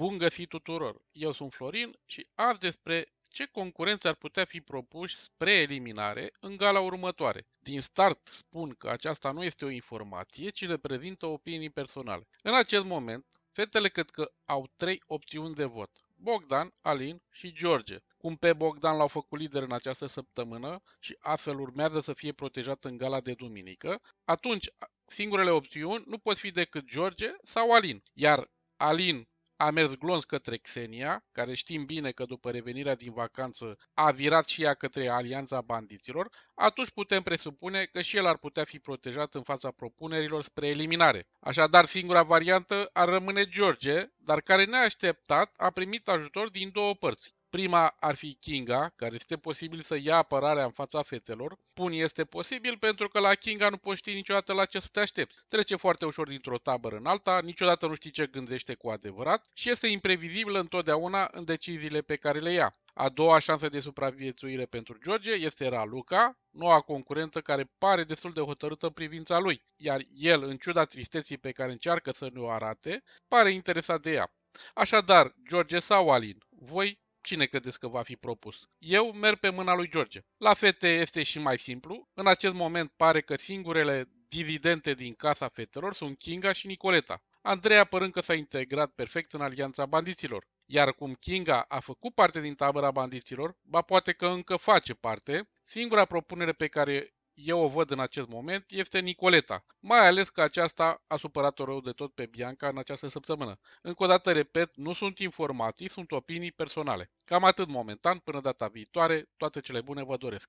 Bun găsit tuturor! Eu sunt Florin și azi despre ce concurenți ar putea fi propuși spre eliminare în gala următoare. Din start spun că aceasta nu este o informație, ci reprezintă opinii personale. În acest moment, fetele cred că au 3 opțiuni de vot: Bogdan, Alin și George. Cum pe Bogdan l-au făcut lider în această săptămână și astfel urmează să fie protejat în gala de duminică, atunci singurele opțiuni nu pot fi decât George sau Alin. Iar Alin a mers glonț către Xenia, care știm bine că după revenirea din vacanță a virat și ea către Alianța Bandiților, atunci putem presupune că și el ar putea fi protejat în fața propunerilor spre eliminare. Așadar, singura variantă ar rămâne George, dar care neașteptat a primit ajutor din 2 părți. Prima ar fi Kinga, care este posibil să ia apărarea în fața fetelor. Pun este posibil pentru că la Kinga nu poți ști niciodată la ce să te aștepți. Trece foarte ușor dintr-o tabără în alta, niciodată nu știi ce gândește cu adevărat și este imprevizibilă întotdeauna în deciziile pe care le ia. A doua șansă de supraviețuire pentru George este Raluca, noua concurentă care pare destul de hotărâtă în privința lui, iar el, în ciuda tristeții pe care încearcă să ne o arate, pare interesat de ea. Așadar, George sau Alin, voi cine credeți că va fi propus? Eu merg pe mâna lui George. La fete este și mai simplu. În acest moment pare că singurele dividende din casa fetelor sunt Kinga și Nicoleta. Andreea părând că s-a integrat perfect în Alianța Bandiților. Iar cum Kinga a făcut parte din tabăra bandiților, ba poate că încă face parte, singura propunere pe care eu o văd în acest moment este Nicoleta, mai ales că aceasta a supărat-o rău de tot pe Bianca în această săptămână. Încă o dată repet, nu sunt informații, sunt opinii personale. Cam atât momentan, până data viitoare, toate cele bune vă doresc!